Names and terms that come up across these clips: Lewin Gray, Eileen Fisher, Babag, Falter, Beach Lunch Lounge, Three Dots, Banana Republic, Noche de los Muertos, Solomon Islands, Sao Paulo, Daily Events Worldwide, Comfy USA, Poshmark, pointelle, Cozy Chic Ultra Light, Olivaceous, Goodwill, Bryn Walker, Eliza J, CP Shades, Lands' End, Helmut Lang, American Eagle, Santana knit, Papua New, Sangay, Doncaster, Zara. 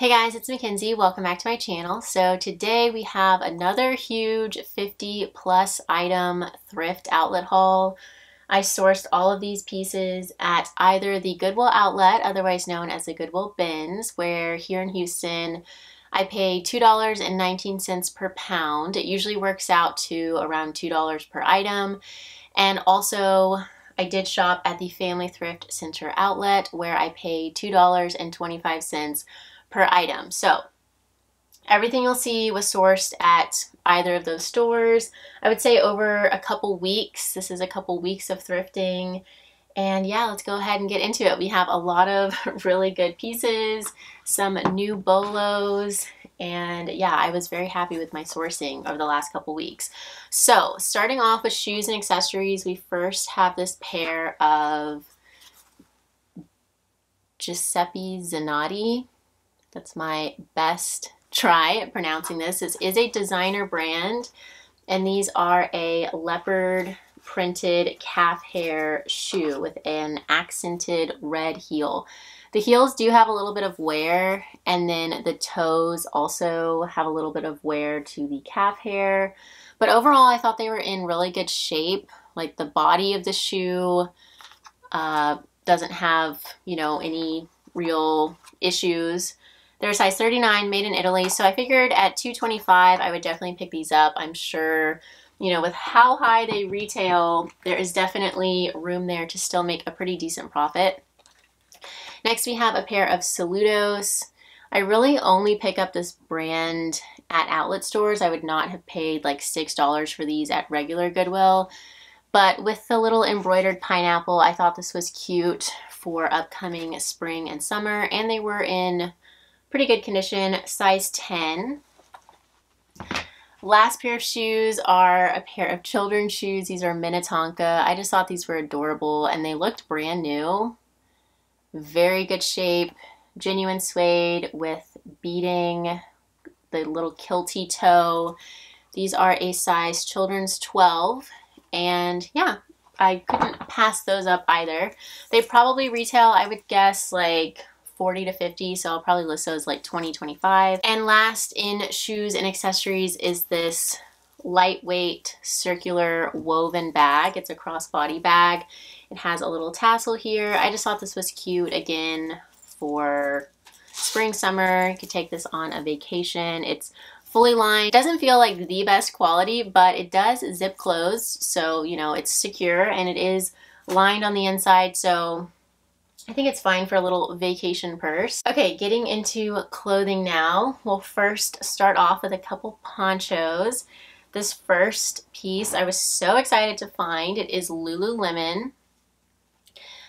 Hey guys, it's Mackenzie. Welcome back to my channel. So today we have another huge 50 plus item thrift outlet haul. I sourced all of these pieces at either the Goodwill outlet, otherwise known as the Goodwill bins, where here in Houston I pay $2.19 per pound. It usually works out to around $2 per item. And also I did shop at the Family Thrift Center outlet where I pay $2.25 per item. So everything you'll see was sourced at either of those stores. I would say over a couple weeks. This is a couple weeks of thrifting. And yeah, let's go ahead and get into it. We have a lot of really good pieces, some new bolos, and yeah, I was very happy with my sourcing over the last couple weeks. So starting off with shoes and accessories, we first have this pair of Giuseppe Zanotti. That's my best try at pronouncing this. This is a designer brand, and these are a leopard printed calf hair shoe with an accented red heel. The heels do have a little bit of wear, and then the toes also have a little bit of wear to the calf hair. But overall, I thought they were in really good shape. Like the body of the shoe doesn't have, you know, any real issues. They're a size 39, made in Italy, so I figured at $2.25 I would definitely pick these up. I'm sure, you know, with how high they retail, there is definitely room there to still make a pretty decent profit. Next we have a pair of Saludos. I really only pick up this brand at outlet stores. I would not have paid like $6 for these at regular Goodwill, but with the little embroidered pineapple, I thought this was cute for upcoming spring and summer, and they were in pretty good condition, size 10. Last pair of shoes are a pair of children's shoes. These are Minnetonka. I just thought these were adorable and they looked brand new. Very good shape, genuine suede with beading, the little kilty toe. These are a size children's 12, and yeah, I couldn't pass those up either. They probably retail, I would guess, like 40 to 50, so I'll probably list those like 20, 25. And last in shoes and accessories is this lightweight circular woven bag. It's a crossbody bag. It has a little tassel here. I just thought this was cute again for spring, summer. You could take this on a vacation. It's fully lined. It doesn't feel like the best quality, but it does zip closed, so you know it's secure, and it is lined on the inside, so I think it's fine for a little vacation purse. Okay, getting into clothing now. We'll first start off with a couple ponchos. This first piece I was so excited to find. It is Lululemon.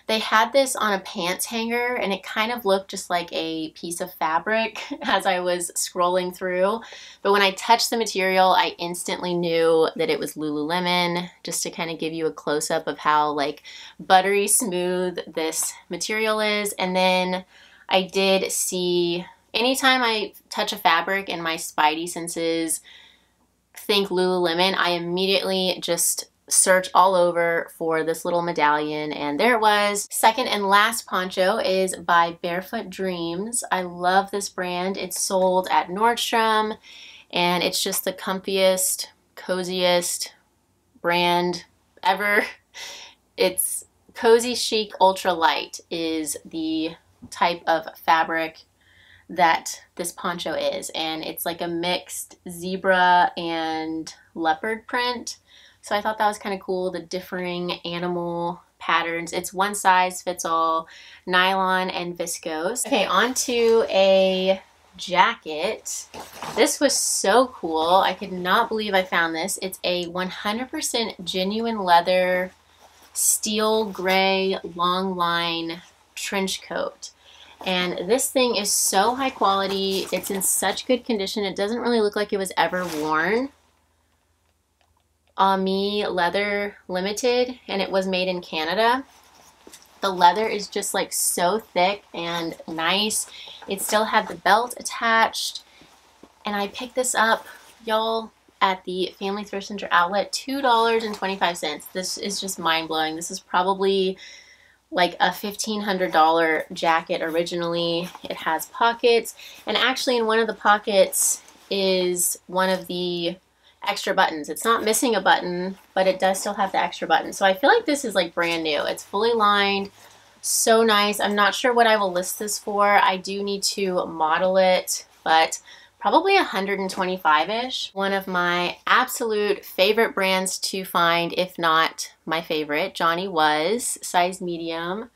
They had this on a pants hanger, and it kind of looked just like a piece of fabric as I was scrolling through. But when I touched the material, I instantly knew that it was Lululemon, just to kind of give you a close-up of how like buttery smooth this material is. And then I did see, anytime I touch a fabric and my spidey senses think Lululemon, I immediately just search all over for this little medallion, and there it was. Second and last poncho is by Barefoot Dreams. I love this brand. It's sold at Nordstrom, and it's just the comfiest, coziest brand ever. It's Cozy Chic Ultra Light is the type of fabric that this poncho is, and it's like a mixed zebra and leopard print. So I thought that was kind of cool, the differing animal patterns. It's one size fits all, nylon and viscose. Okay, onto a jacket. This was so cool. I could not believe I found this. It's a 100% genuine leather, steel gray, long line trench coat. And this thing is so high quality. It's in such good condition. It doesn't really look like it was ever worn. Me Leather Limited, and it was made in Canada. The leather is just like so thick and nice. It still had the belt attached, and I picked this up, y'all, at the Family Thrift Center outlet, $2.25. This is just mind-blowing. This is probably like a $1,500 jacket originally. It has pockets, and actually in one of the pockets is one of the extra buttons. It's not missing a button, but it does still have the extra button. So I feel like this is like brand new. It's fully lined, so nice. I'm not sure what I will list this for. I do need to model it, but probably 125-ish. One of my absolute favorite brands to find, if not my favorite, Johnny Was, size medium.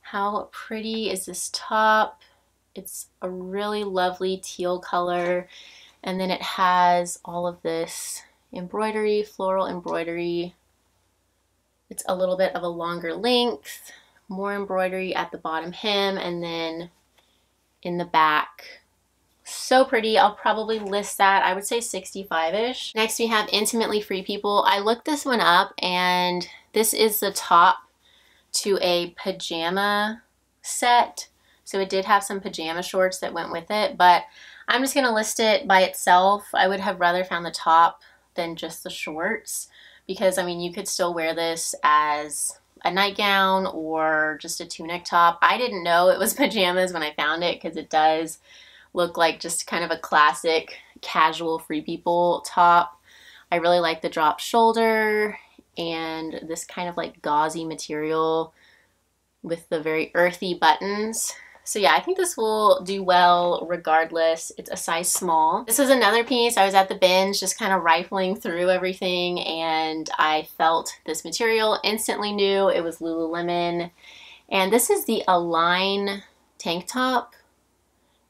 How pretty is this top? It's a really lovely teal color. And then it has all of this embroidery, floral embroidery. It's a little bit of a longer length, more embroidery at the bottom hem, and then in the back. So pretty. I'll probably list that. I would say 65-ish. Next we have Intimately Free People. I looked this one up, and this is the top to a pajama set. So it did have some pajama shorts that went with it, but I'm just going to list it by itself. I would have rather found the top than just the shorts, because I mean, you could still wear this as a nightgown or just a tunic top. I didn't know it was pajamas when I found it, because it does look like just kind of a classic casual Free People top. I really like the drop shoulder and this kind of like gauzy material with the very earthy buttons. So yeah, I think this will do well regardless. It's a size small. This is another piece. I was at the bins just kind of rifling through everything, and I felt this material, instantly knew it was Lululemon. And this is the Align tank top.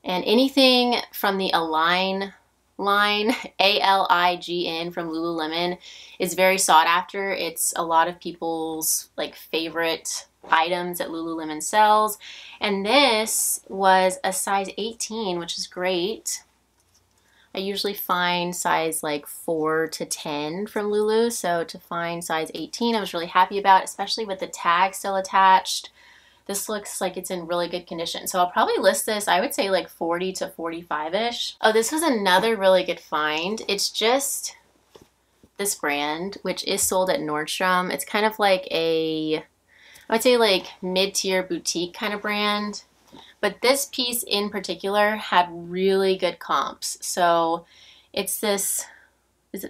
And anything from the Align line, A-L-I-G-N from Lululemon, is very sought after. It's a lot of people's like favorite items that Lululemon sells, and this was a size 18, which is great. I usually find size like 4 to 10 from Lulu, so to find size 18 I was really happy about, especially with the tag still attached. This looks like it's in really good condition, so I'll probably list this, I would say like 40 to 45-ish. Oh, this was another really good find. It's just this brand, which is sold at Nordstrom. It's kind of like a, I would say like mid-tier boutique kind of brand, but this piece in particular had really good comps. So it's this,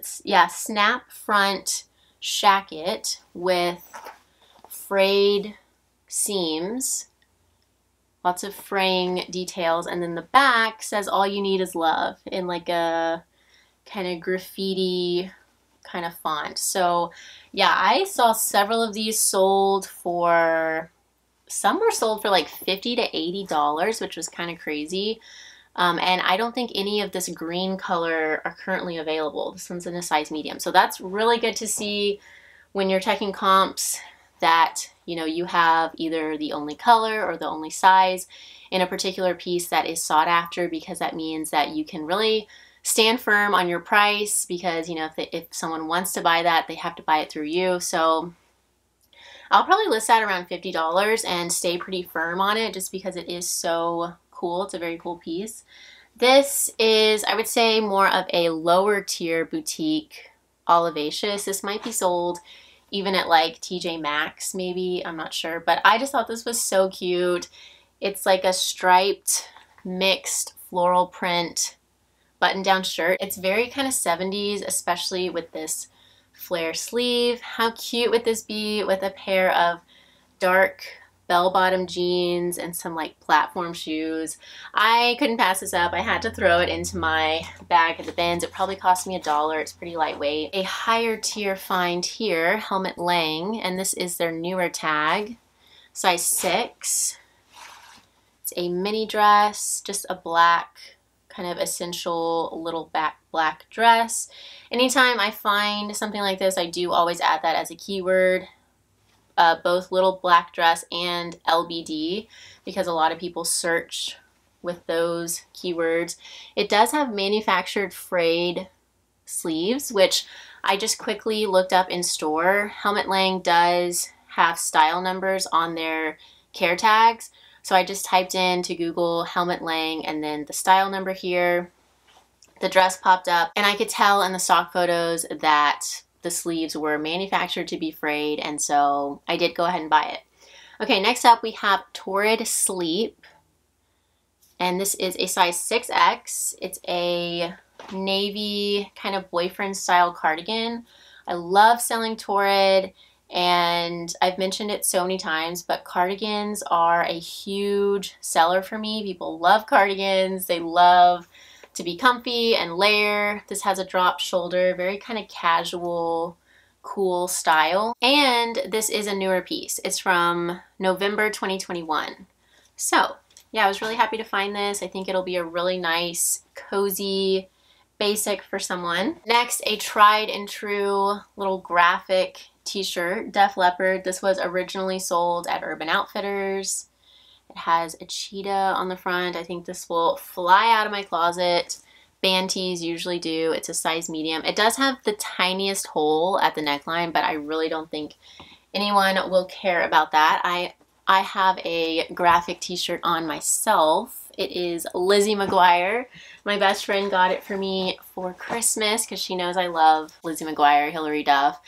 snap front shacket with frayed seams, lots of fraying details, and then the back says all you need is love in like a kind of graffiti kind of font. So yeah, I saw several of these sold for, some were sold for like $50 to $80, which was kind of crazy. And I don't think any of this green color are currently available. This one's in a size medium. So that's really good to see when you're checking comps that, you know, you have either the only color or the only size in a particular piece that is sought after, because that means that you can really stand firm on your price, because you know if someone wants to buy that, they have to buy it through you. So I'll probably list that around $50 and stay pretty firm on it, just because it is so cool. It's a very cool piece. This is, I would say, more of a lower tier boutique Olivaceous. This might be sold even at like TJ Maxx maybe, I'm not sure, but I just thought this was so cute. It's like a striped mixed floral print button-down shirt. It's very kind of 70s, especially with this flare sleeve. How cute would this be with a pair of dark bell-bottom jeans and some like platform shoes? I couldn't pass this up. I had to throw it into my bag at the bins. It probably cost me $1. It's pretty lightweight. A higher tier find here, Helmut Lang, and this is their newer tag, size 6. It's a mini dress, just a black kind of essential little black dress. Anytime I find something like this, I do always add that as a keyword, both little black dress and LBD, because a lot of people search with those keywords. It does have manufactured frayed sleeves, which I just quickly looked up in store. Helmut Lang does have style numbers on their care tags. So I just typed in to Google Helmut Lang and then the style number here. The dress popped up, and I could tell in the stock photos that the sleeves were manufactured to be frayed, and so I did go ahead and buy it. Okay, next up we have Torrid Sleep, and this is a size 6X. It's a navy kind of boyfriend style cardigan. I love selling Torrid, and I've mentioned it so many times, but cardigans are a huge seller for me. People love cardigans. They love to be comfy and layer. This has a drop shoulder, very kind of casual, cool style. And this is a newer piece. It's from November 2021. So yeah, I was really happy to find this. I think it'll be a really nice, cozy basic for someone. Next, a tried and true little graphic t-shirt, Def Leppard. This was originally sold at Urban Outfitters. It has a cheetah on the front. I think this will fly out of my closet. Band tees usually do. It's a size medium. It does have the tiniest hole at the neckline, but I really don't think anyone will care about that. I have a graphic t-shirt on myself. It is Lizzie McGuire. My best friend got it for me for Christmas because she knows I love Lizzie McGuire, Hillary Duff.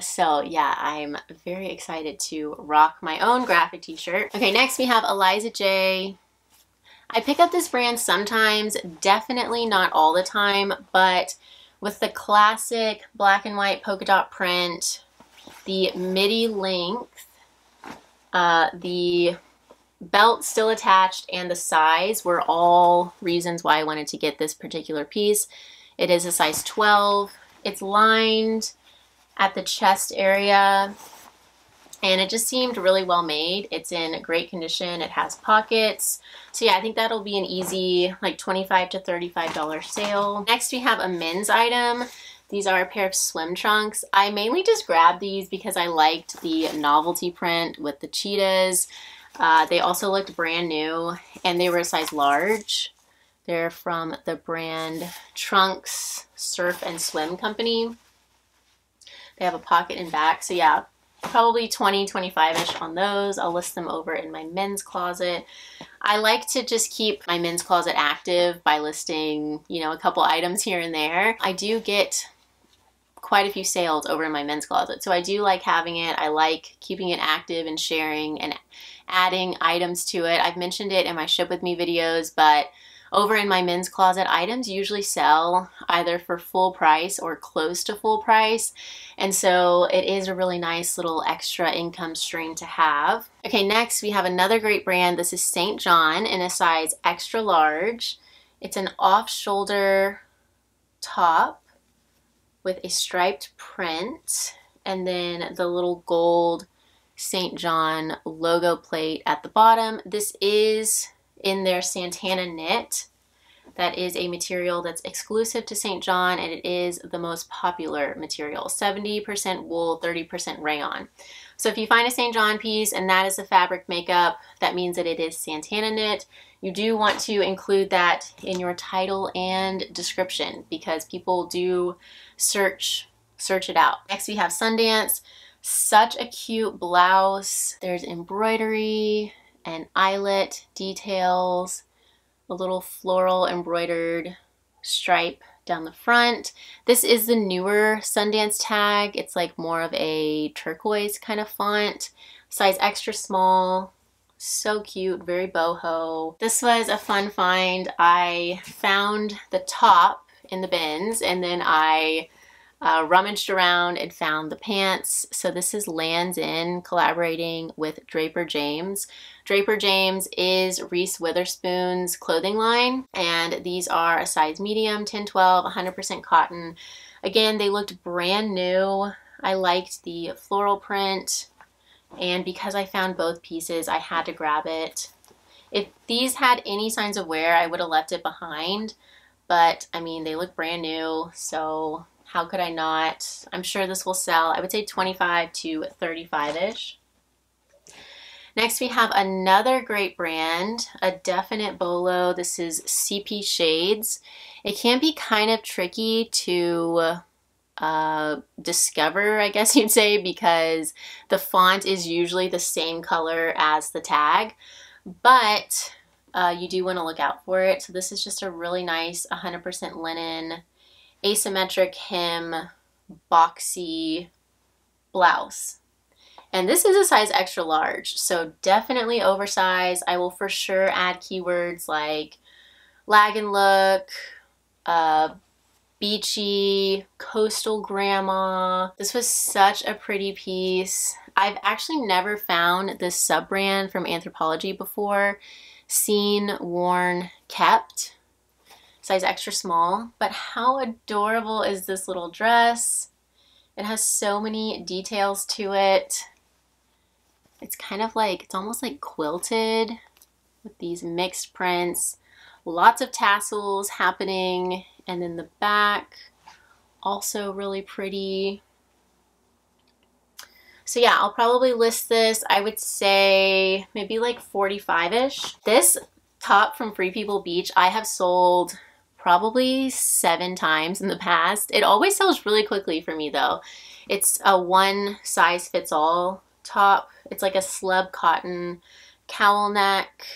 So yeah, I'm very excited to rock my own graphic t-shirt. Okay, next we have Eliza J. I pick up this brand sometimes, definitely not all the time, but with the classic black and white polka dot print, the midi length, the belt still attached, and the size were all reasons why I wanted to get this particular piece. It is a size 12. It's lined at the chest area, and it just seemed really well made. It's in great condition. It has pockets. So yeah, I think that'll be an easy like $25 to $35 sale. Next we have a men's item. These are a pair of swim trunks. I mainly just grabbed these because I liked the novelty print with the cheetahs. They also looked brand new, and they were a size large. They're from the brand Trunks Surf and Swim Company. They have a pocket and back. So yeah, probably 20, 25-ish on those. I'll list them over in my men's closet. I like to just keep my men's closet active by listing, you know, a couple items here and there. I do get quite a few sales over in my men's closet, so I do like having it. I like keeping it active and sharing and adding items to it. I've mentioned it in my Ship With Me videos, but over in my men's closet, items usually sell either for full price or close to full price, and so it is a really nice little extra income stream to have. Okay, next we have another great brand. This is St. John in a size extra large. It's an off-shoulder top with a striped print, and then the little gold St. John logo plate at the bottom. This is in their Santana knit. That is a material that's exclusive to St. John, and it is the most popular material. 70% wool, 30% rayon. So if you find a St. John piece and that is the fabric makeup, that means that it is Santana knit. You do want to include that in your title and description because people do search it out. Next we have Sundance. Such a cute blouse. There's embroidery and eyelet details, a little floral embroidered stripe down the front. This is the newer Sundance tag. It's like more of a turquoise kind of font, size extra small. So cute, very boho. This was a fun find. I found the top in the bins, and then I rummaged around and found the pants. So this is Lands' End collaborating with Draper James. Draper James is Reese Witherspoon's clothing line, and these are a size medium, 10-12, 100% cotton. Again, they looked brand new. I liked the floral print, and because I found both pieces, I had to grab it. If these had any signs of wear, I would have left it behind, but I mean, they look brand new, so how could I not? I'm sure this will sell. I would say 25 to 35-ish. Next, we have another great brand, a definite bolo. This is CP Shades. It can be kind of tricky to discover, I guess you'd say, because the font is usually the same color as the tag, but you do want to look out for it. So this is just a really nice 100% linen, asymmetric hem, boxy blouse. And this is a size extra large, so definitely oversized. I will for sure add keywords like lag and look, beachy, coastal grandma. This was such a pretty piece. I've actually never found this sub-brand from Anthropologie before. Seen, worn, kept. Size extra small. But how adorable is this little dress? It has so many details to it. It's kind of like, it's almost like quilted with these mixed prints. Lots of tassels happening. And then the back, also really pretty. So yeah, I'll probably list this, I would say maybe like 45-ish. This top from Free People Beach, I have sold probably 7 times in the past. It always sells really quickly for me though. It's a one size fits all top. It's like a slub cotton cowl neck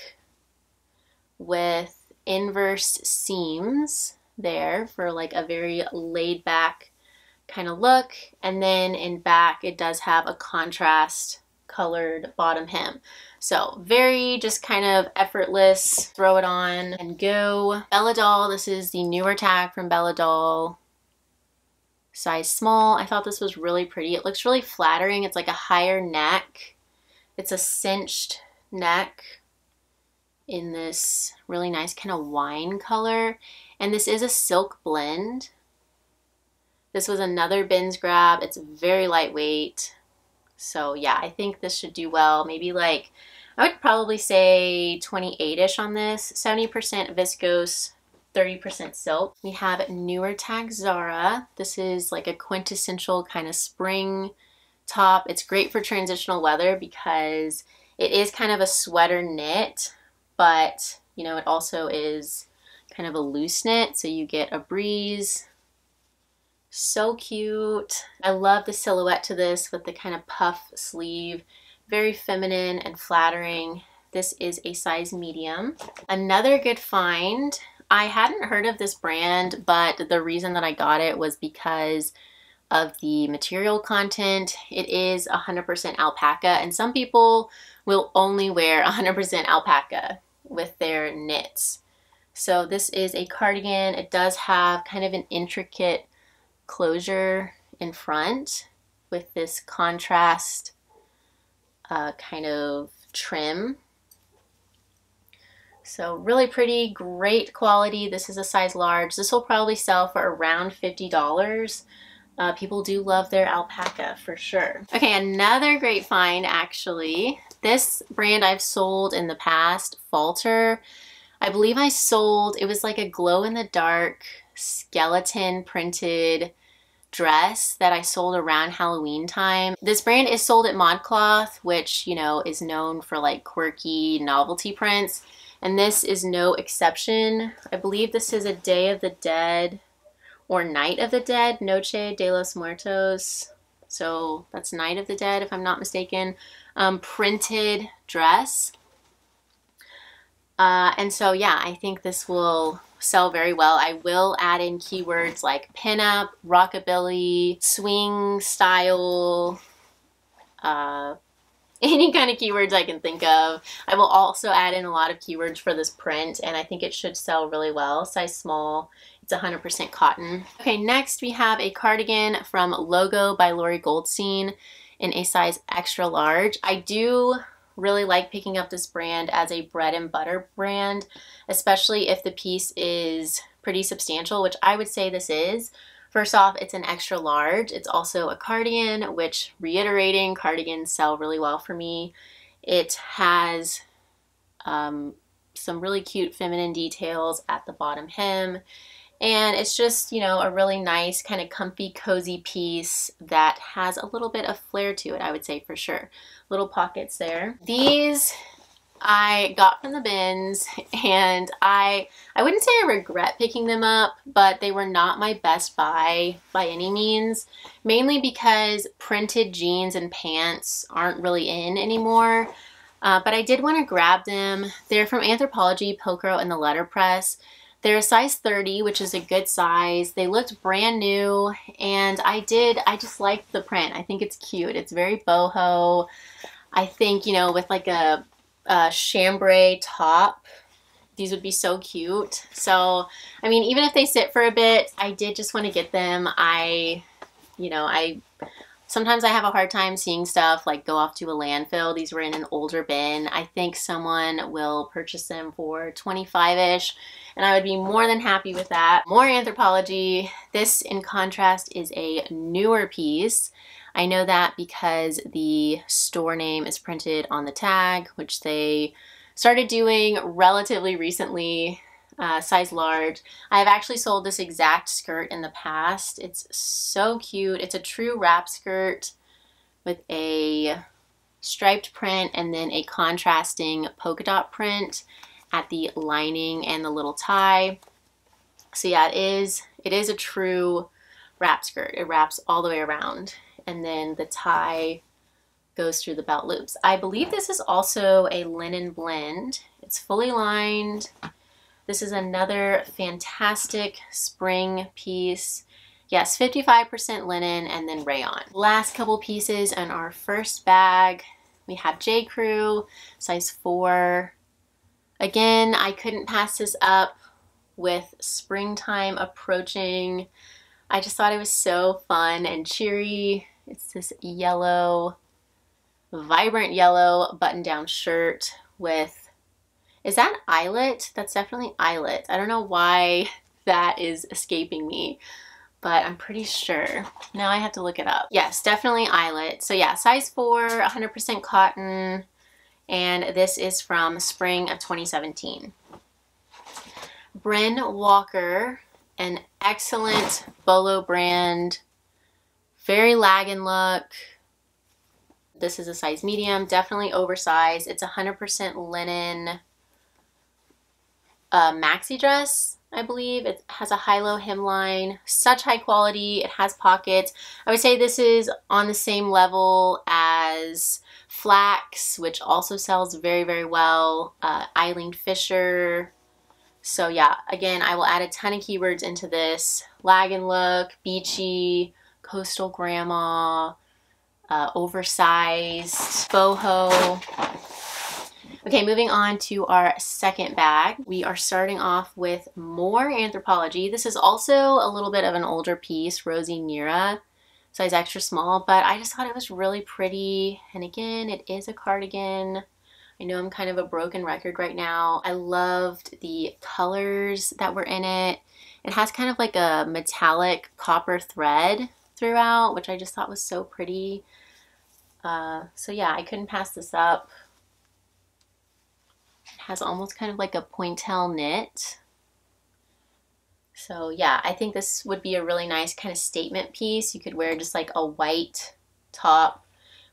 with inverse seams there for like a very laid back kind of look, and then in back it does have a contrast colored bottom hem. So very just kind of effortless, throw it on and go. Bella Doll, this is the newer tag from Bella Doll, size small. I thought this was really pretty. It looks really flattering. It's like a higher neck. It's a cinched neck in this really nice kind of wine color, and this is a silk blend. This was another bins grab. It's very lightweight. So yeah, I think this should do well. Maybe like, I would probably say 28-ish on this. 70% viscose, 30% silk. We have newer tag Zara. This is like a quintessential kind of spring top. It's great for transitional weather because it is kind of a sweater knit, but you know, it also is kind of a loose knit. So you get a breeze. So cute. I love the silhouette to this with the kind of puff sleeve. Very feminine and flattering. This is a size medium. Another good find. I hadn't heard of this brand, but the reason that I got it was because of the material content. It is 100% alpaca, and some people will only wear 100% alpaca with their knits. So this is a cardigan. It does have kind of an intricate closure in front with this contrast kind of trim. So really pretty, great quality. This is a size large. This will probably sell for around $50. People do love their alpaca for sure. Okay, another great find actually. This brand I've sold in the past, Falter. I believe I sold, it was like a glow in the dark skeleton printed dress that I sold around Halloween time. This brand is sold at ModCloth, which, you know, is known for like quirky novelty prints, and this is no exception. I believe this is a Day of the Dead or Night of the Dead, Noche de los Muertos. So that's Night of the Dead if I'm not mistaken, printed dress. And so yeah, I think this will sell very well. I will add in keywords like pinup, rockabilly, swing style, any kind of keywords I can think of. I will also add in a lot of keywords for this print, and I think it should sell really well. Size small, it's 100% cotton. Okay, next we have a cardigan from Logo by Lori Goldstein in a size extra large. I do really like picking up this brand as a bread and butter brand, especially if the piece is pretty substantial, which I would say this is. First off, it's an extra large. It's also a cardigan, which, reiterating, cardigans sell really well for me. It has some really cute feminine details at the bottom hem, and it's just, you know, a really nice kind of comfy, cozy piece that has a little bit of flair to it, I would say for sure. Little pockets there. These I got from the bins, and I wouldn't say I regret picking them up, but they were not my best buy by any means, mainly because printed jeans and pants aren't really in anymore. But I did want to grab them. They're from Anthropologie, Pilcro, and the Letterpress. They're a size 30, which is a good size. They looked brand new, and I just liked the print. I think it's cute. It's very boho. I think, you know, with like a chambray top, these would be so cute. So, I mean, even if they sit for a bit, I did just want to get them. Sometimes I have a hard time seeing stuff like go off to a landfill. These were in an older bin. I think someone will purchase them for 25-ish, and I would be more than happy with that. More Anthropologie. This, in contrast, is a newer piece. I know that because the store name is printed on the tag, which they started doing relatively recently. Size large. I've actually sold this exact skirt in the past. It's so cute. It's a true wrap skirt with a striped print and then a contrasting polka dot print at the lining and the little tie. So yeah, it is a true wrap skirt. It wraps all the way around, and then the tie goes through the belt loops. I believe this is also a linen blend. It's fully lined. This is another fantastic spring piece. Yes, 55% linen and then rayon. Last couple pieces in our first bag, we have J.Crew, size 4. Again, I couldn't pass this up with springtime approaching. I just thought it was so fun and cheery. It's this yellow, vibrant yellow button-down shirt with, is that eyelet? That's definitely eyelet. I don't know why that is escaping me, but I'm pretty sure. Now I have to look it up. Yes, definitely eyelet. So yeah, size 4, 100% cotton, and this is from spring of 2017. Bryn Walker, an excellent Bolo brand, very lagging look. This is a size medium, definitely oversized. It's 100% linen. A maxi dress, I believe. It has a high-low hemline. Such high quality. It has pockets. I would say this is on the same level as Flax, which also sells very, very well. Eileen Fisher. So yeah, again, I will add a ton of keywords into this. Laggin' look, beachy, coastal grandma, oversized, boho. Okay, moving on to our second bag. We are starting off with more Anthropologie. This is also a little bit of an older piece, Rosie Nira, size extra small, but I just thought it was really pretty. And again, it is a cardigan. I know I'm kind of a broken record right now. I loved the colors that were in it. It has kind of like a metallic copper thread throughout, which I just thought was so pretty. So yeah, I couldn't pass this up. Has almost kind of like a pointelle knit. So yeah, I think this would be a really nice kind of statement piece. You could wear just like a white top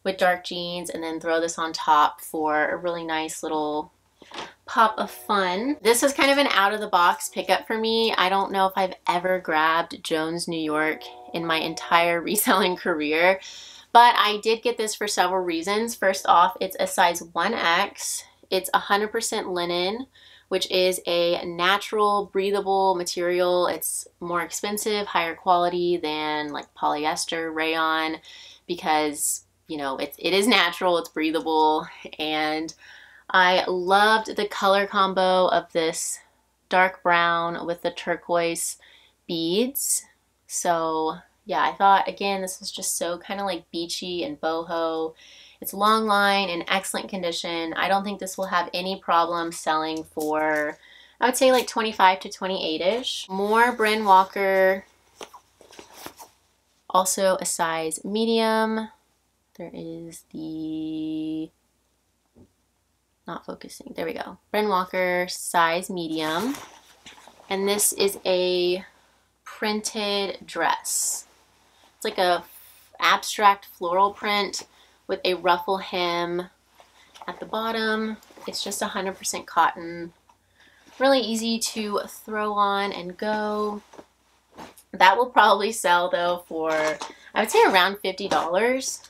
with dark jeans and then throw this on top for a really nice little pop of fun. This was kind of an out-of-the-box pickup for me. I don't know if I've ever grabbed Jones New York in my entire reselling career, but I did get this for several reasons. First off, it's a size 1X. It's 100% linen, which is a natural, breathable material. It's more expensive, higher quality than like polyester, rayon, because, you know, it is natural, it's breathable. And I loved the color combo of this dark brown with the turquoise beads. So yeah, I thought, again, this was just so kind of like beachy and boho. It's long line, in excellent condition. I don't think this will have any problem selling for, I would say like 25 to 28-ish. More Bryn Walker, also a size medium. There is the, not focusing, there we go. Bryn Walker, size medium. And this is a printed dress. It's like a abstract floral print with a ruffle hem at the bottom. It's just 100% cotton. Really easy to throw on and go. That will probably sell though for, I would say around $50.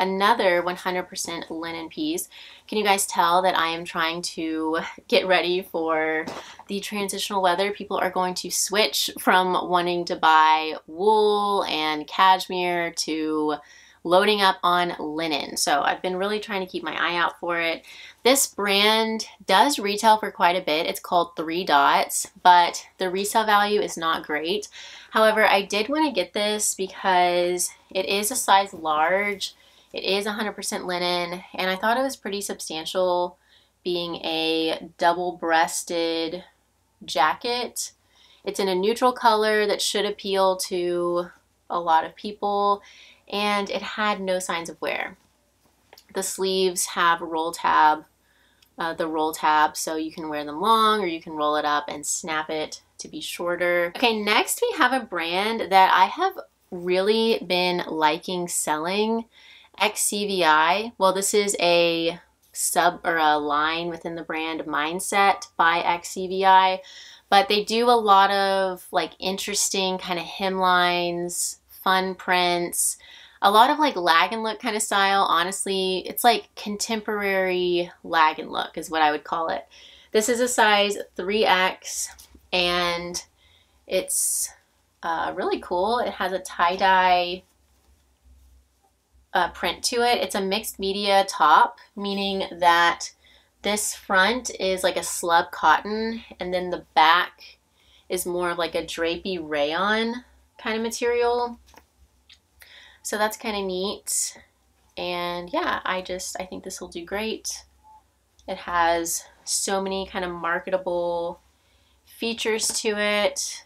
Another 100% linen piece. Can you guys tell that I am trying to get ready for the transitional weather? People are going to switch from wanting to buy wool and cashmere to loading up on linen. So I've been really trying to keep my eye out for it. This brand does retail for quite a bit. It's called Three Dots, but the resale value is not great. However, I did want to get this because it is a size large. It is 100% linen, and I thought it was pretty substantial being a double-breasted jacket. It's in a neutral color that should appeal to a lot of people, and it had no signs of wear. The sleeves have a roll tab, so you can wear them long or you can roll it up and snap it to be shorter. Okay, next we have a brand that I have really been liking selling, XCVI. Well, this is a sub or a line within the brand Mindset by XCVI, but they do a lot of like interesting kind of hemlines, fun prints, a lot of like lag and look kind of style. Honestly, it's like contemporary lag and look is what I would call it. This is a size 3X and it's really cool. It has a tie-dye print to it. It's a mixed media top, meaning that this front is like a slub cotton and then the back is more of like a drapey rayon kind of material. So that's kind of neat. And yeah, I think this will do great. It has so many kind of marketable features to it.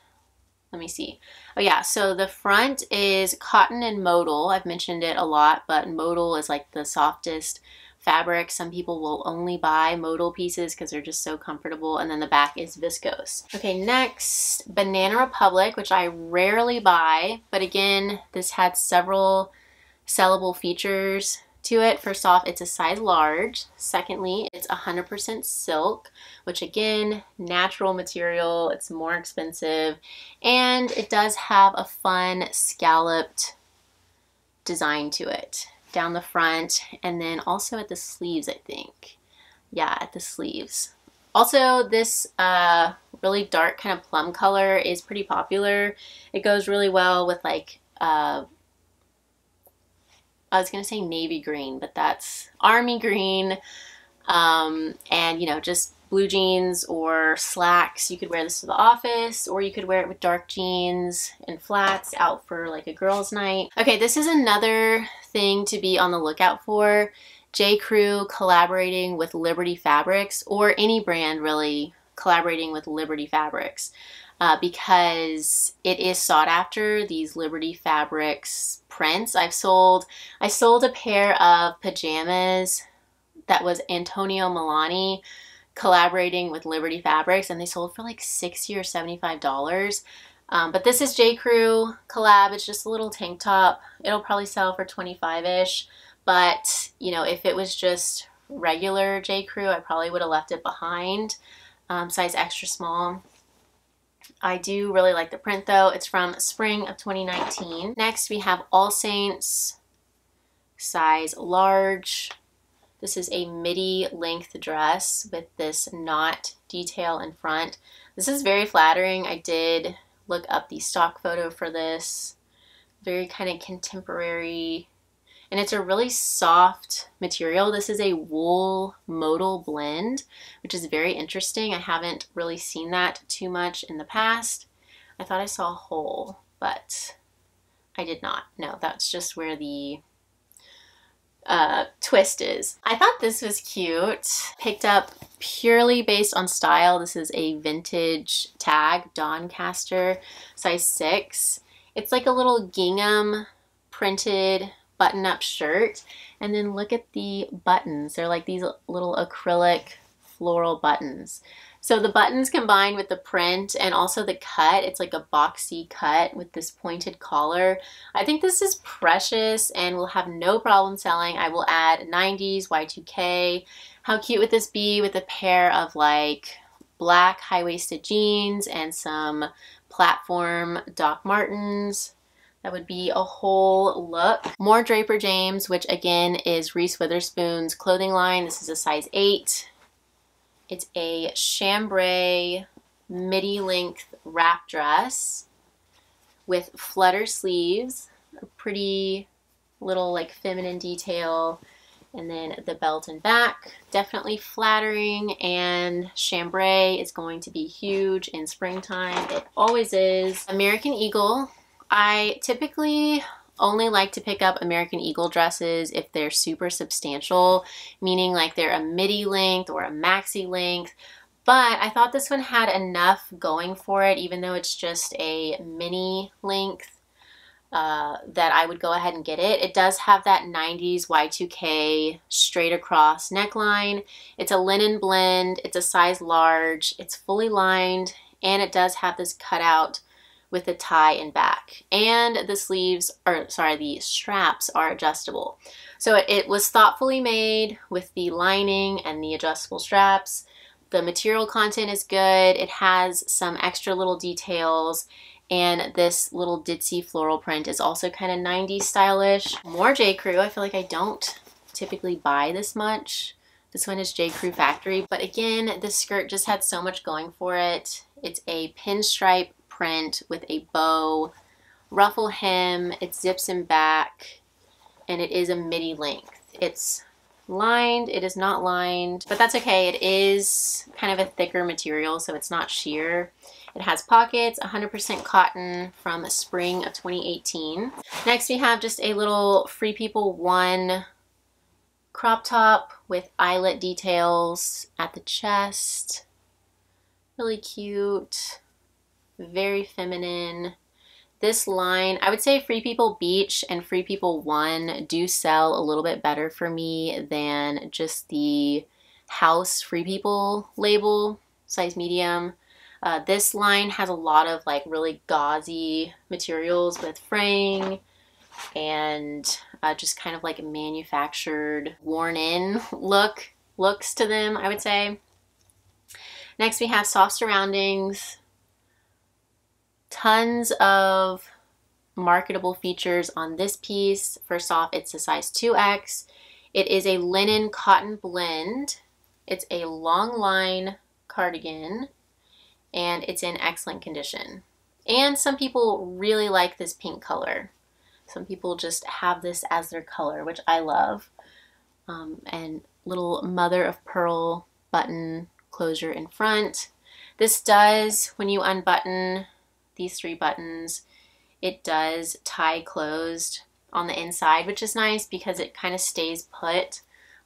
Let me see. Oh yeah, so the front is cotton and modal. I've mentioned it a lot, but modal is like the softest fabric. Some people will only buy modal pieces because they're just so comfortable, and then the back is viscose. Okay, next, Banana Republic, which I rarely buy, but again, this had several sellable features to it. First off, it's a size large. Secondly, it's 100% silk, which again, natural material, it's more expensive, and it does have a fun scalloped design to it down the front and then also at the sleeves, I think. Yeah, at the sleeves. Also, this really dark kind of plum color is pretty popular. It goes really well with like I was gonna say navy green, but that's army green, and you know, just blue jeans or slacks. You could wear this to the office, or you could wear it with dark jeans and flats out for like a girls' night. Okay, this is another thing to be on the lookout for. J.Crew collaborating with Liberty Fabrics, or any brand really collaborating with Liberty Fabrics, because it is sought after, these Liberty Fabrics prints. I sold a pair of pajamas that was Antonio Milani collaborating with Liberty Fabrics, and they sold for like $60 or $75. But this is J.Crew collab. It's just a little tank top. It'll probably sell for 25-ish, but you know, if it was just regular J.Crew, I probably would have left it behind. Size extra small. I do really like the print though. It's from spring of 2019. Next we have All Saints, size large. This is a midi length dress with this knot detail in front. This is very flattering. I did look up the stock photo for this. Very kind of contemporary, and it's a really soft material. This is a wool modal blend, which is very interesting. I haven't really seen that too much in the past. I thought I saw whole, but I did not. No, that's just where the twist is. I thought this was cute. Picked up purely based on style. This is a vintage tag, Doncaster, size 6. It's like a little gingham printed button-up shirt, and then look at the buttons. They're like these little acrylic floral buttons. So the buttons combined with the print and also the cut, it's like a boxy cut with this pointed collar. I think this is precious and will have no problem selling. I will add 90s, Y2K. How cute would this be with a pair of like black high-waisted jeans and some platform Doc Martens? That would be a whole look. More Draper James, which again is Reese Witherspoon's clothing line. This is a size 8. It's a chambray midi-length wrap dress with flutter sleeves, a pretty little like feminine detail, and then the belt and back. Definitely flattering, and chambray is going to be huge in springtime. It always is. American Eagle. I typically only like to pick up American Eagle dresses if they're super substantial, meaning like they're a midi length or a maxi length, but I thought this one had enough going for it, even though it's just a mini length, that I would go ahead and get it. It does have that 90s Y2K straight across neckline. It's a linen blend, it's a size large, it's fully lined, and it does have this cutout with the tie and back, and the sleeves, or sorry, the straps are adjustable. So it was thoughtfully made with the lining and the adjustable straps. The material content is good. It has some extra little details, and this little ditzy floral print is also kind of 90s stylish. More J.Crew. I feel like I don't typically buy this much. This one is J.Crew Factory, but again, this skirt just had so much going for it. It's a pinstripe print with a bow, ruffle hem, it zips in back, and it is a midi length. It's lined, it is not lined, but that's okay. It is kind of a thicker material, so it's not sheer. It has pockets, 100% cotton from spring of 2018. Next we have just a little Free People 1 crop top with eyelet details at the chest. Really cute. Very feminine. This line, I would say Free People Beach and Free People 1 do sell a little bit better for me than just the House Free People label, size medium. This line has a lot of like really gauzy materials with fraying and just kind of like manufactured, worn-in looks to them, I would say. Next we have Soft Surroundings. Tons of marketable features on this piece. First off, it's a size 2X. It is a linen cotton blend. It's a long line cardigan, and it's in excellent condition. And some people really like this pink color. Some people just have this as their color, which I love. And little mother of pearl button closure in front. This does, when you unbutton these 3 buttons, it does tie closed on the inside, which is nice because it kind of stays put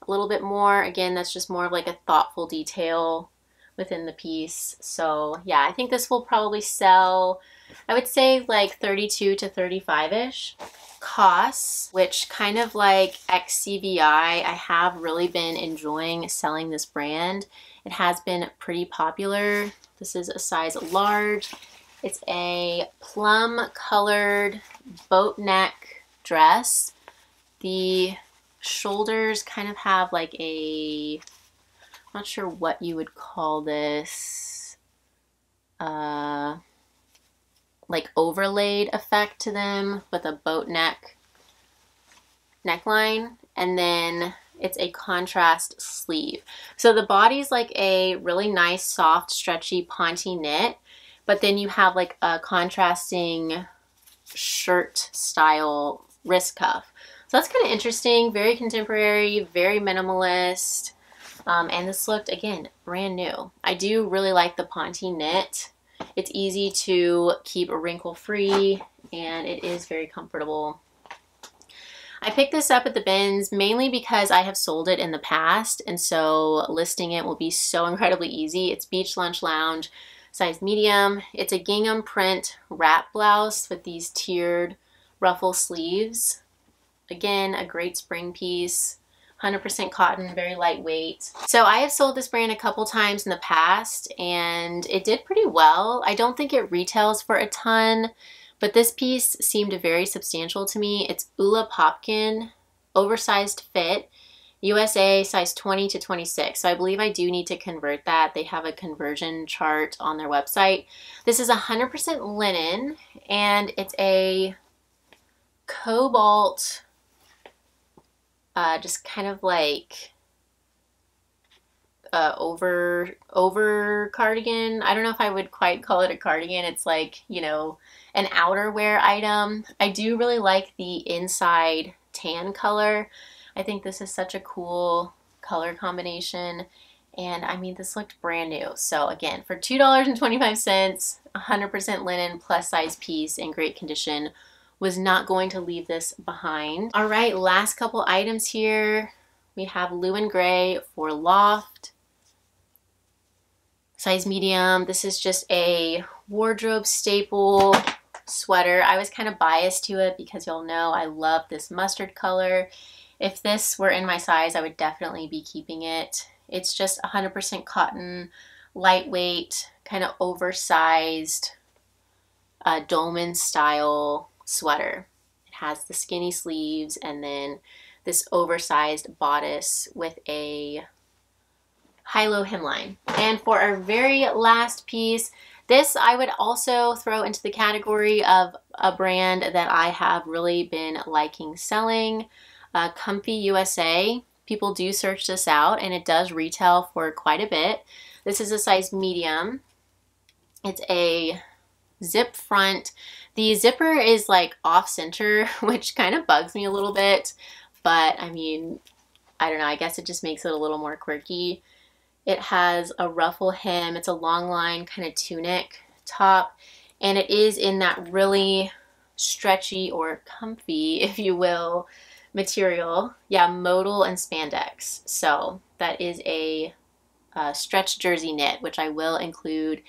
a little bit more. Again, that's just more of like a thoughtful detail within the piece. So yeah, I think this will probably sell, I would say like 32 to 35-ish. Costs, which kind of like XCVI, I have really been enjoying selling this brand. It has been pretty popular. This is a size large. It's a plum-colored boat neck dress. The shoulders kind of have like a, I'm not sure what you would call this, like overlaid effect to them with a boat neck neckline. And then it's a contrast sleeve. So the body's like a really nice, soft, stretchy, ponte knit. But then you have like a contrasting shirt style wrist cuff. So that's kind of interesting, very contemporary, very minimalist. And this looked, again, brand new. I do really like the ponte knit. It's easy to keep wrinkle free, and it is very comfortable. I picked this up at the bins mainly because I have sold it in the past, and so listing it will be so incredibly easy. It's Beach Lunch Lounge. Size medium. It's a gingham print wrap blouse with these tiered ruffle sleeves. Again, a great spring piece, 100% cotton, very lightweight. So I have sold this brand a couple times in the past, and it did pretty well. I don't think it retails for a ton, but this piece seemed very substantial to me. It's Ula Popkin, oversized fit. USA size 20 to 26. So I believe I do need to convert that. They have a conversion chart on their website. This is 100% linen, and it's a cobalt, just kind of like over cardigan. I don't know if I would quite call it a cardigan. It's like, you know, an outerwear item. I do really like the inside tan color. I think this is such a cool color combination. And I mean, this looked brand new. So again, for $2.25, 100% linen plus size piece in great condition, was not going to leave this behind. All right, last couple items here. We have Lewin Gray for Loft, size medium. This is just a wardrobe staple sweater. I was kind of biased to it because you'll know I love this mustard color. If this were in my size, I would definitely be keeping it. It's just 100% cotton, lightweight, kind of oversized, dolman style sweater. It has the skinny sleeves and then this oversized bodice with a high-low hemline. And for our very last piece, this I would also throw into the category of a brand that I have really been liking selling, Comfy USA. People do search this out and it does retail for quite a bit. This is a size medium. It's a zip front. The zipper is like off center, which kind of bugs me a little bit, but I mean, I don't know, I guess it just makes it a little more quirky. It has a ruffle hem. It's a long line kind of tunic top, and it is in that really stretchy or comfy, if you will, material. Yeah, modal and spandex. So that is a stretch jersey knit, which I will include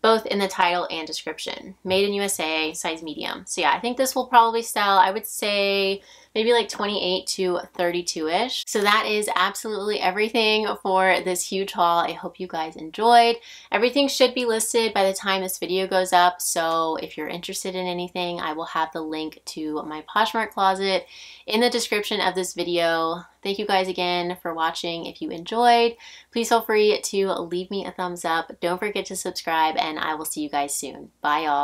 both in the title and description. Made in USA, size medium. So yeah, I think this will probably sell, I would say maybe like 28 to 32-ish. So that is absolutely everything for this huge haul. I hope you guys enjoyed. Everything should be listed by the time this video goes up. So if you're interested in anything, I will have the link to my Poshmark closet in the description of this video. Thank you guys again for watching. If you enjoyed, please feel free to leave me a thumbs up. Don't forget to subscribe, and I will see you guys soon. Bye, y'all.